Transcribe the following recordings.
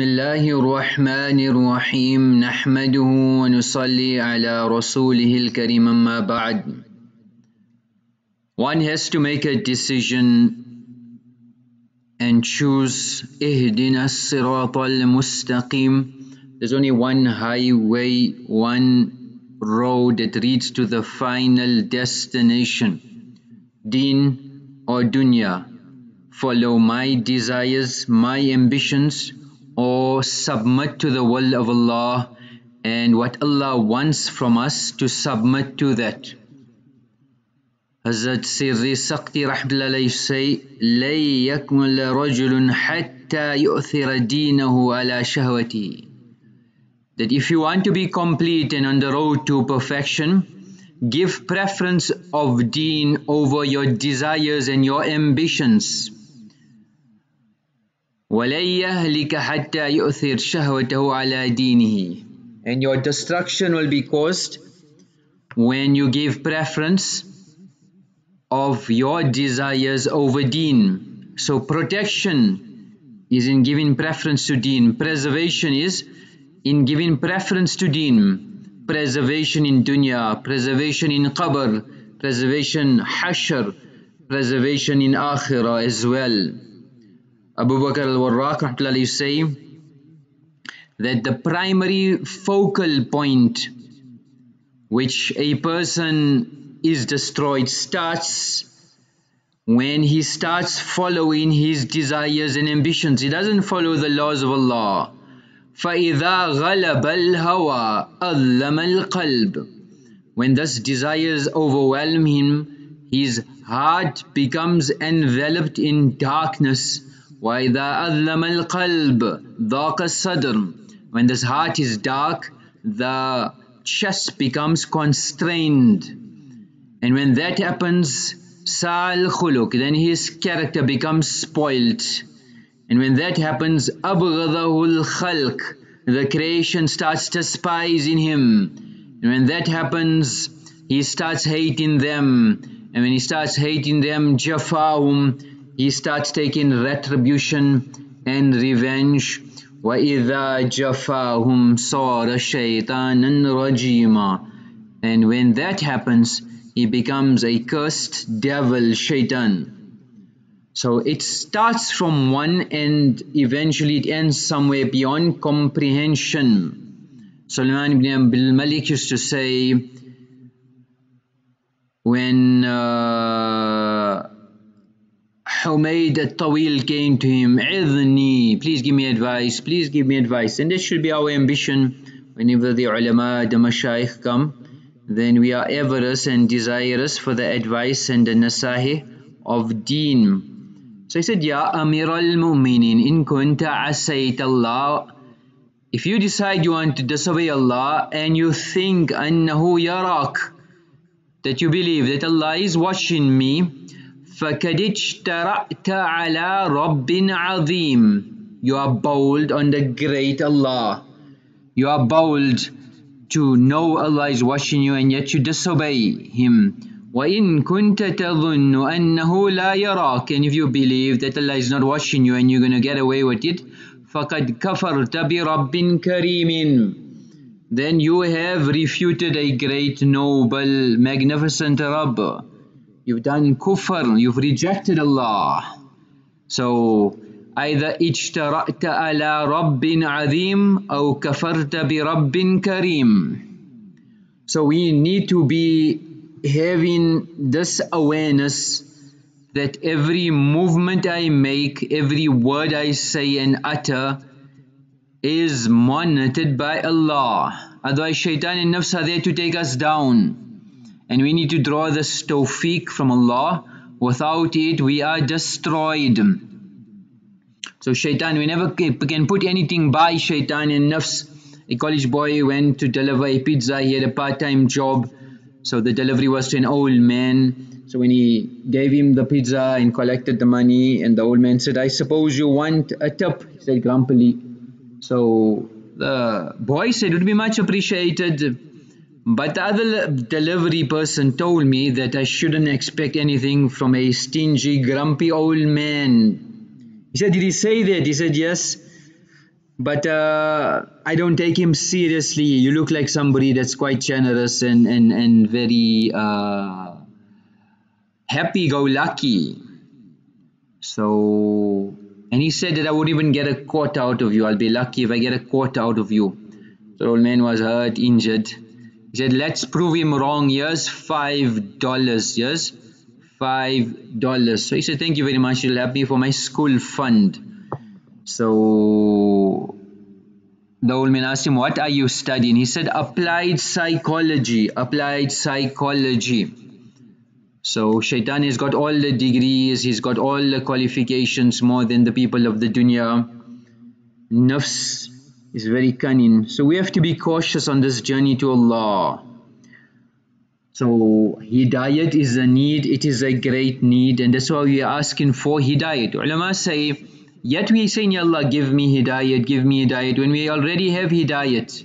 Bismillahi r-Rahmani r-Rahim. Nahmaduhu wa nusalli ala rasulihil karim, amma ba'd. One has to make a decision and choose Ihdina s-Siratal Mustaqim. There's only one highway, one road that leads to the final destination, Deen or Dunya. Follow my desires, my ambitions, or submit to the will of Allah and what Allah wants from us to submit to that. Hazrat Sirri Saqti rahmatullahi alayhi say, لَيْ يَكْمُلَ رَجُلٌ حَتَّى يُؤْثِرَ دِينَهُ عَلَى شَهْوَتِهِ. That if you want to be complete and on the road to perfection, give preference of deen over your desires and your ambitions. And your destruction will be caused when you give preference of your desires over deen. So protection is in giving preference to deen. Preservation is in giving preference to deen. Preservation in dunya, preservation in qabr, preservation hashr, preservation in akhirah as well. Abu Bakr al-Warraq say that the primary focal point which a person is destroyed starts when he starts following his desires and ambitions. He doesn't follow the laws of Allah. فَإِذَا غَلَبَ الْهَوَىٰ أَظْلَمَ الْقَلْبِ. When thus desires overwhelm him, his heart becomes enveloped in darkness. وَإِذَا أَظْلَمَ الْقَلْبِ ضَاقَ الصَّدْرُ. When this heart is dark, the chest becomes constrained. And when that happens, سَعَ الْخُلُقِ, then his character becomes spoilt. And when that happens, أَبْغَضَهُ الْخَلْقِ, the creation starts despising him. And when that happens, he starts hating them. And when he starts hating them, جَفَاهُمْ, he starts taking retribution and revenge. وَإِذَا جَفَاهُمْ صَارَ شَيْطَانًا رَجِيمًا. And when that happens, he becomes a cursed devil, shaitan. So it starts from one end, eventually it ends somewhere beyond comprehension. Sulaiman ibn Abdul Malik used to say, when Humayd al Tawil came to him, "Idhni, please give me advice, please give me advice." And this should be our ambition. Whenever the ulama, the mashaykh come, then we are avaricious and desirous for the advice and the nasahi of deen. So he said, "Ya Amir al-Mu'minin, in kunta asayt Allah, if you decide you want to disobey Allah and you think annahu yarak, that you believe that Allah is watching me, فَكَدِ اجْتَرَأْتَ عَلَىٰ رَبٍ عَظِيمٍ. You are bold on the great Allah. You are bold to know Allah is watching you and yet you disobey Him. وَإِن كُنْتَ تَظُنُّ أَنَّهُ لَا يَرَاكَ. And if you believe that Allah is not watching you and you're going to get away with it, فَقَدْ كَفَرْتَ بِرَبٍ كَرِيمٍ. Then you have refuted a great, noble, magnificent Rabb. You've done kufr, you've rejected Allah. So either اجترأت على رب عظيم أو كفرت برب كريم. So we need to be having this awareness that every movement I make, every word I say and utter is monitored by Allah. Otherwise shaitan and nafs are there to take us down. And we need to draw this tawfiq from Allah. Without it, we are destroyed. So shaitan, we never can put anything by shaitan and nafs. A college boy went to deliver a pizza. He had a part-time job. So the delivery was to an old man. So when he gave him the pizza and collected the money, and the old man said, "I suppose you want a tip?" He said grumpily. So the boy said, "It would be much appreciated. But the other delivery person told me that I shouldn't expect anything from a stingy, grumpy old man." He said, "Did he say that?" He said, "Yes." But I don't take him seriously. You look like somebody that's quite generous and very happy-go-lucky. So, and he said that I would even get a quart out of you. I'll be lucky if I get a quart out of you. The old man was hurt, injured. He said, let's prove him wrong. Here's $5. Yes, $5. So he said, thank you very much. It'll help me for my school fund. So the old man asked him, what are you studying? He said, applied psychology. So Shaitan has got all the degrees, he's got all the qualifications more than the people of the dunya. Nafs is very cunning. So we have to be cautious on this journey to Allah. So Hidayat is a need, it is a great need, and that's why we are asking for Hidayat. Ulama say, yet we say, Ya Allah, give me Hidayat, when we already have Hidayat.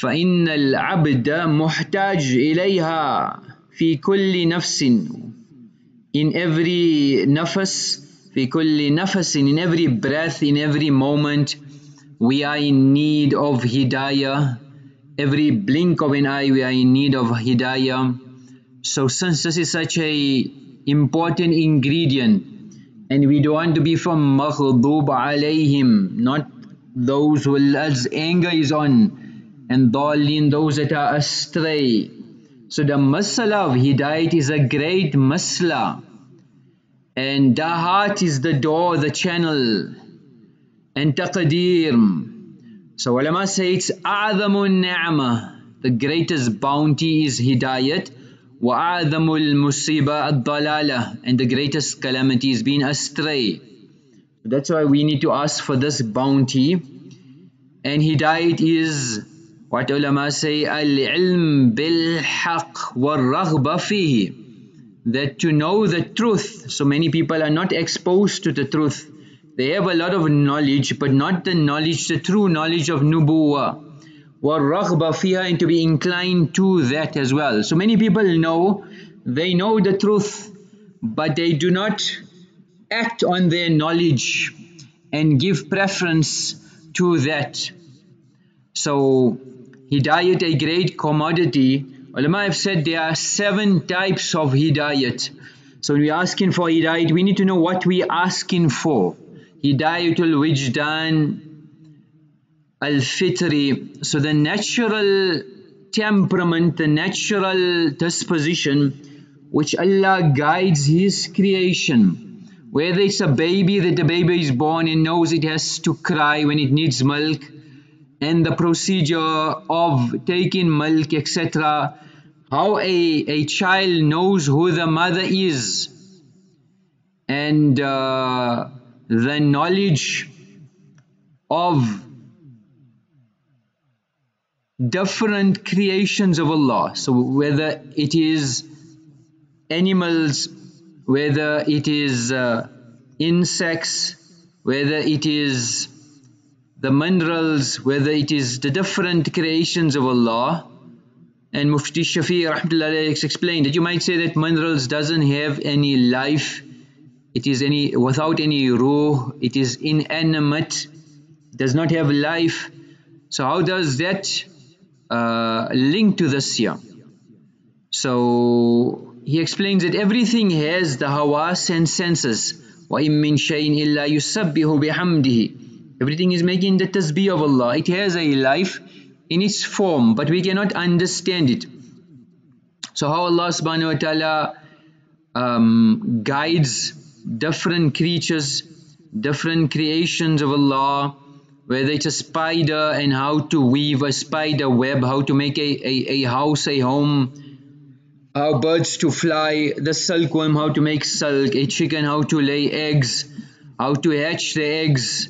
فَإِنَّ الْعَبْدَ مُحْتَاجْ إِلَيْهَا فِي كُلِّ نَفْسٍ, in every nafas, فِي كُلِّ نَفَسٍ, in every breath, in every moment, we are in need of Hidayah. Every blink of an eye, we are in need of Hidayah. So since this is such an important ingredient, and we don't want to be from maghdub alayhim, not those who Allah's anger is on, and dhalin, those that are astray. So the masala of Hidayat is a great masala, and the heart is the door, the channel, and taqdeer. So ulama say it's a'zamun ni'mah, the greatest bounty is Hidayat. وَأَعْظَمُ الْمُصِيبَةِ الضَّلَالَةِ, and the greatest calamity is being astray. That's why we need to ask for this bounty. And Hidayat is what ulama say, al-ilm bil-haq wal-raghba fihi, that to know the truth. So many people are not exposed to the truth. They have a lot of knowledge, but not the knowledge, the true knowledge of nubuwwah. وَالرَّغْبَ فِيهَا, and to be inclined to that as well. So many people know, they know the truth, but they do not act on their knowledge and give preference to that. So Hidayat, a great commodity. Ulama have said there are 7 types of Hidayat. So when we are asking for Hidayat, we need to know what we are asking for. Hidayatul Wijdan, Al-Fitri, so the natural temperament, the natural disposition which Allah guides His creation. Whether it's a baby, that the baby is born and knows it has to cry when it needs milk, and the procedure of taking milk, etc. How a child knows who the mother is, and the knowledge of different creations of Allah. So whether it is animals, whether it is insects, whether it is the minerals, whether it is the different creations of Allah. And Mufti Shafi rahmatullah explained that you might say that minerals doesn't have any life, it is any without any ruh, it is inanimate, does not have life. So how does that link to this year? So he explains that everything has the hawas and senses. وَإِن مِّن شَيْءٍ إِلَّا يُسَبِّهُ بِحَمْدِهِ, everything is making the tasbih of Allah. It has a life in its form, but we cannot understand it. So how Allah subhanahu wa ta'ala guides different creatures, different creations of Allah, whether it's a spider and how to weave a spider web, how to make a house, a home, how birds to fly, the silkworm, how to make silk, a chicken, how to lay eggs, how to hatch the eggs,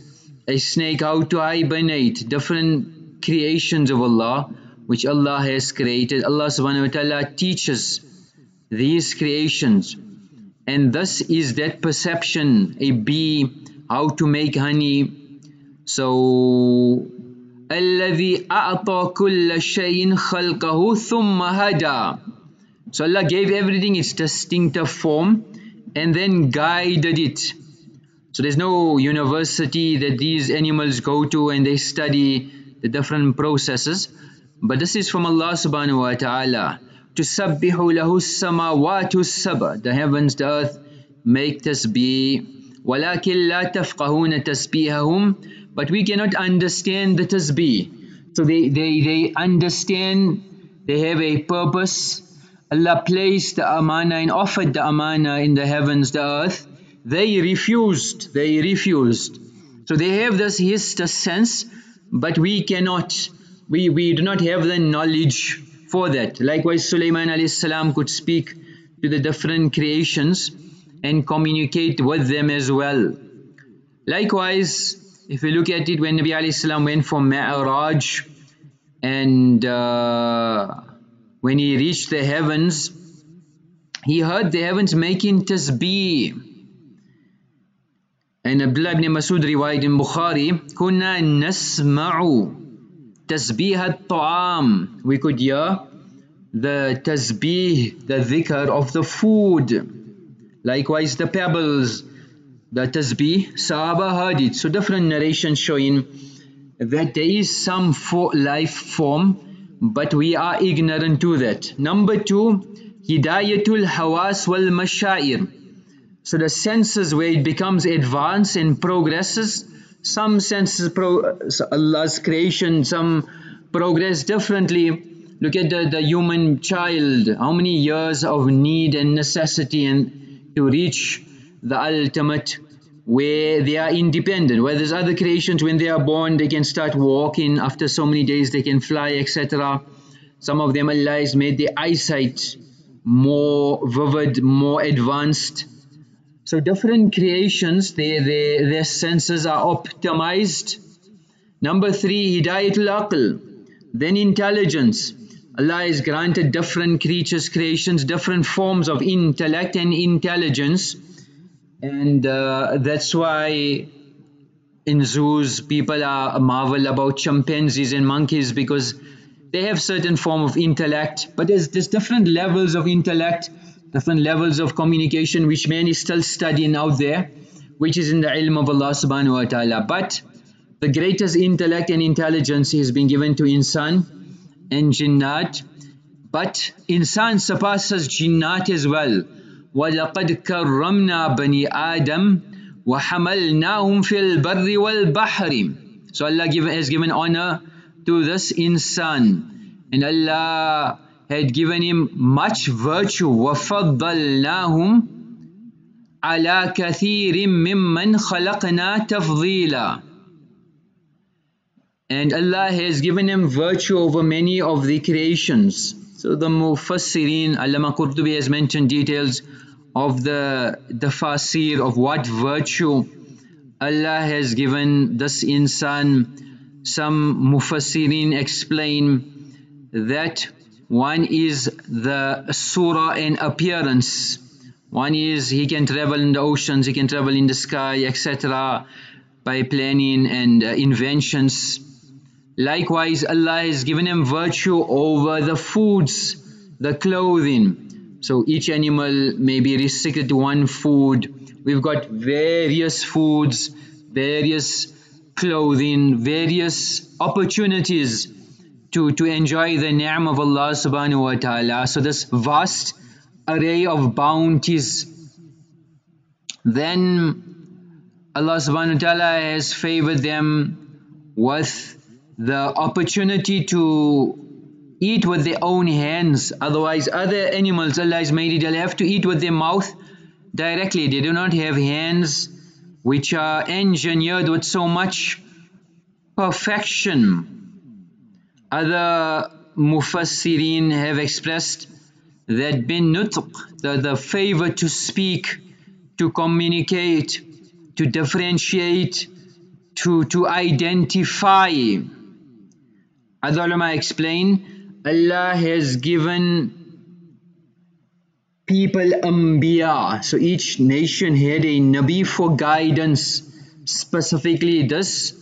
a snake, how to hibernate, different creations of Allah, which Allah has created. Allah subhanahu wa ta'ala teaches these creations. And this is that perception, a bee, how to make honey. So, الَّذِي أَعْطَى كُلَّ شَيْءٍ خَلْقَهُ ثُمَّ هَدَى. So Allah gave everything its distinctive form and then guided it. So there's no university that these animals go to and they study the different processes, but this is from Allah subhanahu wa ta'ala. تُسَبِّحُ لَهُ السَّمَاوَاتُ السَّبْعُ, the heavens, the earth make tasbih. وَلَكِنْ لَا تَفْقَهُونَ تَسْبِيحَهُمْ, but we cannot understand the tasbih. So they understand, they have a purpose. Allah placed the amana and offered the amana in the heavens, the earth. They refused, So they have this histor sense, but we cannot, we do not have the knowledge for that. Likewise, Sulaiman alayhis salam could speak to the different creations and communicate with them as well. Likewise, if we look at it, when Nabi alayhis salam went for Ma'raj, and when he reached the heavens, he heard the heavens making tasbih. And Abdullah ibn Masud riwayat in Bukhari, Kunna nasma'u tasbih at-ta'am, we could hear the tasbih, the dhikr of the food. Likewise the pebbles, the tasbih, Sahaba heard it. So different narrations showing that there is some life form, but we are ignorant to that. Number two, Hidayatul Hawas wal Mashair. So the senses where it becomes advanced and progresses, some senses Allah's creation, some progress differently. Look at the human child, how many years of need and necessity and to reach the ultimate where they are independent, where there's other creations when they are born, they can start walking, after so many days they can fly, etc. Some of them Allah has made their eyesight more vivid, more advanced. So different creations, their senses are optimized. Number three, Hidayatul Aql, then intelligence. Allah has granted different creatures, creations, different forms of intellect and intelligence. And that's why in zoos people are marvel about chimpanzees and monkeys, because they have certain form of intellect, but there's different levels of intellect, different levels of communication, which man is still studying out there, which is in the ilm of Allah subhanahu wa ta'ala. But the greatest intellect and intelligence has been given to insan and jinnat, but insan surpasses jinnat as well. وَلَقَدْ كَرَّمْنَا بَنِي آدَمْ وَحَمَلْنَاهُمْ فِي الْبَرِّ وَالْبَحْرِ. So Allah has given honor to this insan, and Allah had given him much virtue. وَفَضَّلْنَاهُمْ عَلَى كَثِيرٍ مِّمَّنْ خَلَقْنَا تَفْضِيلًا. And Allah has given him virtue over many of the creations. So the Mufassirin, Allama Qurtubi has mentioned details of the fasir of what virtue Allah has given this insan. Some Mufassirin explain that one is the surah and appearance. One is he can travel in the oceans, he can travel in the sky, etc. by planning and inventions. Likewise, Allah has given him virtue over the foods, the clothing. So each animal may be restricted to one food. We've got various foods, various clothing, various opportunities to enjoy the ni'am of Allah subhanahu wa ta'ala. So this vast array of bounties. Then Allah subhanahu wa ta'ala has favored them with the opportunity to eat with their own hands. Otherwise other animals, Allah has made it, they'll have to eat with their mouth directly. They do not have hands, which are engineered with so much perfection. Other Mufassirin have expressed that bin nutq, the favor to speak, to communicate, to differentiate, to identify. Other ulama explain, Allah has given people anbiya. So each nation had a nabi for guidance. Specifically this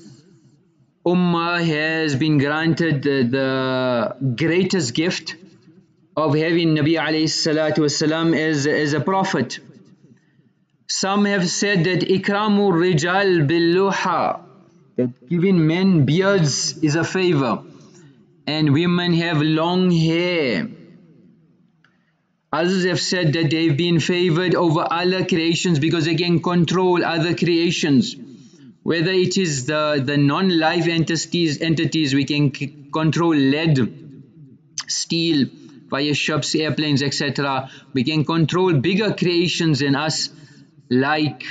ummah has been granted the greatest gift of having Nabi alayhi salatu wasalam as a prophet. Some have said that ikramur rijal billuha, that giving men beards is a favor, and women have long hair. Others have said that they've been favored over other creations because they can control other creations. Whether it is the non-life entities, we can control lead, steel, via ships, airplanes, etc. We can control bigger creations than us, like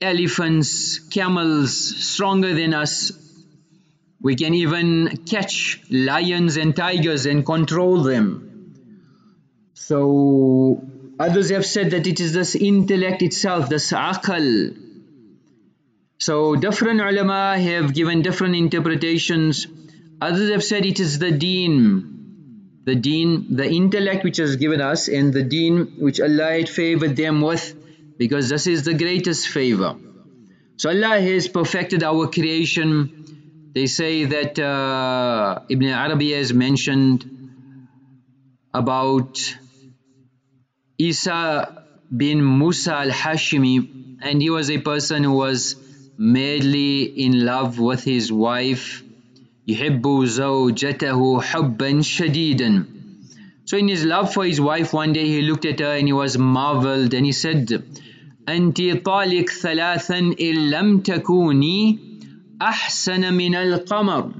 elephants, camels, stronger than us. We can even catch lions and tigers and control them. So others have said that it is this intellect itself, this aql. So different ulama have given different interpretations. Others have said it is the deen. The deen, the intellect which has given us, and the deen which Allah had favoured them with, because this is the greatest favour. So Allah has perfected our creation. They say that Ibn Arabi has mentioned about Isa bin Musa al Hashimi, and he was a person who was madly in love with his wife. Yuhibbu zawjatahu hubban shadidan. So in his love for his wife, one day he looked at her and he was marveled, and he said, Anti taliq thalathan illam takuni ahsana min al qamar.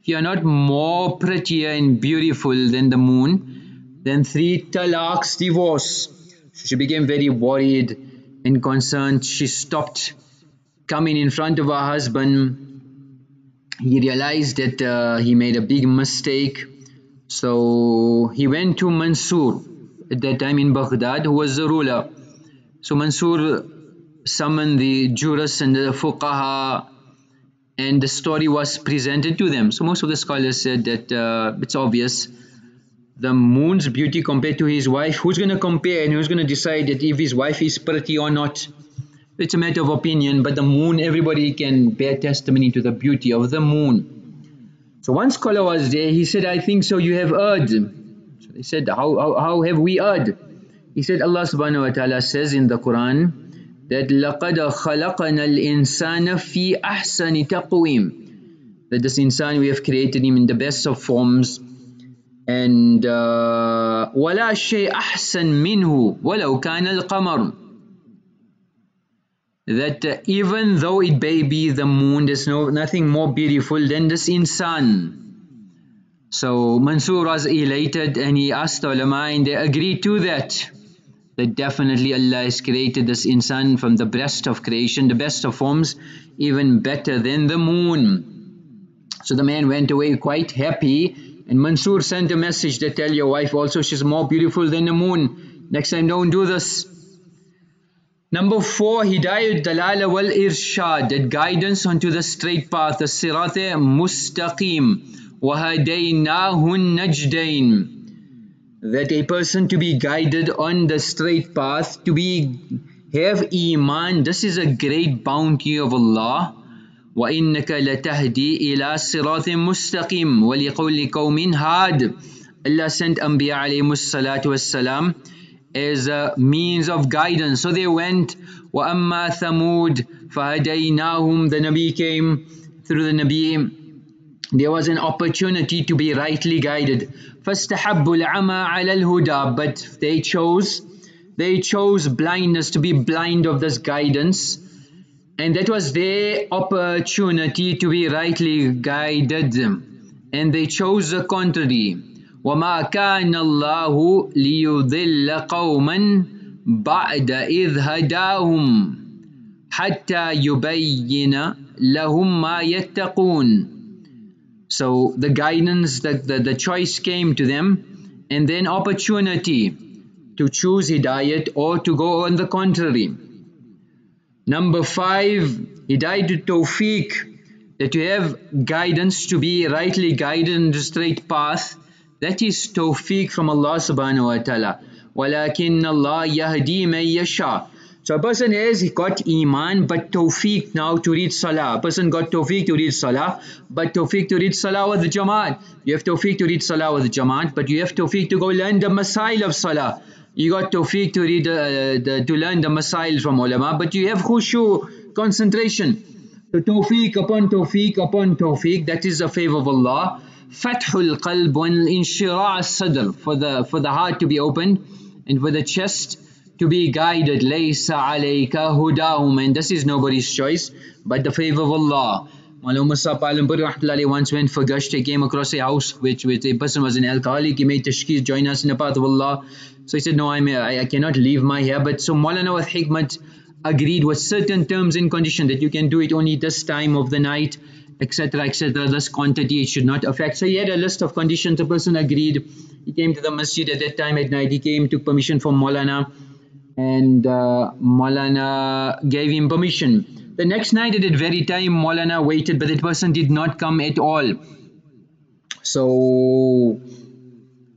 If you are not more prettier and beautiful than the moon, then 3 talaqs, divorce. She became very worried and concerned. She stopped coming in front of her husband. He realized that he made a big mistake. So he went to Mansur, at that time in Baghdad, who was the ruler. So Mansur summoned the jurists and the fuqaha, and the story was presented to them. So most of the scholars said that it's obvious, the moon's beauty compared to his wife. Who's going to compare, and who's going to decide that if his wife is pretty or not? It's a matter of opinion, but the moon, everybody can bear testimony to the beauty of the moon. So one scholar was there, he said, I think so, you have erred. So they said, how have we erred? He said, Allah subhanahu wa ta'ala says in the Quran that لَقَدْ خَلَقَنَا الْإِنسَانَ فِي أَحْسَنِ تَقْوِيمٍ, that this insan, we have created him in the best of forms, and وَلَا شَيْءٍ أَحْسَنَ مِنْهُ وَلَوْ كَانَ الْقَمَرُ, that even though it may be the moon, there's nothing more beautiful than this insan. So Mansur was elated, and he asked ulama, and they agreed to that, that definitely Allah has created this insan from the best of creation, the best of forms, even better than the moon. So the man went away quite happy, and Mansur sent a message that tell your wife also she's more beautiful than the moon. Next time don't do this. Number 4, Hidayat Dalala wal Irshad, that guidance onto the straight path, the Sirate Mustaqim, Wahadaynahun Najdain, that a person to be guided on the straight path, to be have Imaan, this is a great bounty of Allah. وَإِنَّكَ لَتَهْدِي إِلَىٰ صِرَاطٍ مُسْتَقِيمٍ وَلِقَوْلِ قَوْمٍ هَادٍ. Allah sent Anbiya alayhimus salatu wassalam as a means of guidance. So they went. وَأَمَّا ثَمُودٍ فَهَدَيْنَاهُمْ, the Nabi came, through the Nabi there was an opportunity to be rightly guided. فَاسْتَحَبُّ الْعَمَىٰ عَلَى الْهُدَىٰ, but they chose blindness, to be blind of this guidance, and that was their opportunity to be rightly guided, and they chose the contrary. وَمَا كَانَ اللَّهُ لِيُضِلَّ قَوْمًا بَعْدَ إِذْ هَدَاهُمْ حَتَّى يُبَيِّنَ لَهُمْ مَا يَتَّقُونَ. So the guidance, the choice came to them, and then opportunity to choose Hidayat or to go on the contrary. Number 5, Hidayat Tawfiq, that you have guidance to be rightly guided in the straight path. That is Tawfiq from Allah subhanahu wa ta'ala. وَلَكِنَّ اللَّهَ يَهْدِي مَن يَشَاءُ. So a person has got Iman, but Tawfiq now to read Salah. A person got Tawfiq to read Salah, but Tawfiq to read Salah with Jamaat. You have Tawfiq to read Salah with Jamaat, but you have Tawfiq to go learn the Masail of Salah. you got tawfiq to read to learn the masail from ulama, but you have khushu, concentration. So tawfiq upon tawfiq, that is the favor of Allah. Fathul qalb and inshira' al-sadr, for the heart to be opened and for the chest to be guided. Laysa alayka hudahum, and this is nobody's choice but the favor of Allah. Malumus al Bal once went for Gashta. He came across a house which a person was an alcoholic. He made tashkir, join us in the path of Allah. So he said, no, I cannot leave my habit. So Maulana with Hikmat agreed with certain terms and conditions that you can do it only this time of the night, etc., etc., this quantity, it should not affect. So he had a list of conditions. The person agreed. He came to the masjid at that time at night. He came, took permission from Maulana, and Maulana gave him permission. The next night at that very time, Maulana waited, but that person did not come at all. So,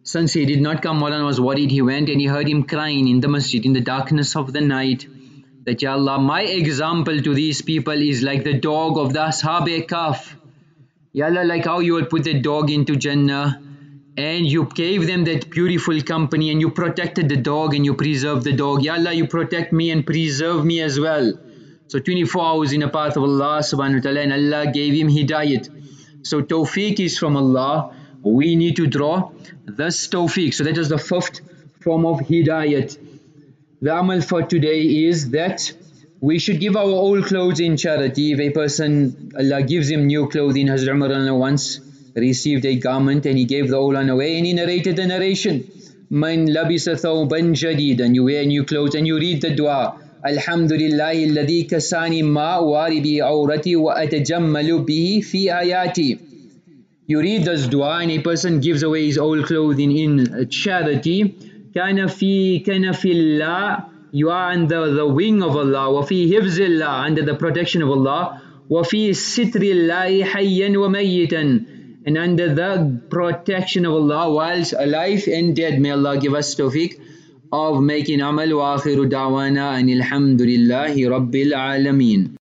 since he did not come, Maulana was worried. He went and he heard him crying in the masjid in the darkness of the night that, Ya Allah, my example to these people is like the dog of the Ashab-e-Kaf. Ya Allah, like how you will put the dog into Jannah and you gave them that beautiful company and you protected the dog and you preserved the dog. Ya Allah, you protect me and preserve me as well. So 24 hours in the path of Allah subhanahu wa ta'ala, and Allah gave him hidayat. So tawfiq is from Allah. We need to draw this tawfiq. So that is the fifth form of hidayat. The amal for today is that we should give our old clothes in charity. If a person, Allah gives him new clothing. Hazrat Umar once received a garment and he gave the old one away, and he narrated the narration. Man labisa thawban jadidan, you wear new clothes and you read the dua. Alhamdulillahi alladhi kasani ma waribi awrati wa atajammalu bihi fi ayati. You read this dua and a person gives away his old clothing in charity. Kana fi kanafillah, you are under the wing of Allah. Wa fi hifzillah, under the protection of Allah. Wa fi sitrillahi hayyan wa mayyitan, and under the protection of Allah whilst alive and dead. May Allah give us tawfiq of making amal. Wa akhiru da'wana anil hamdulillahi rabbil alameen.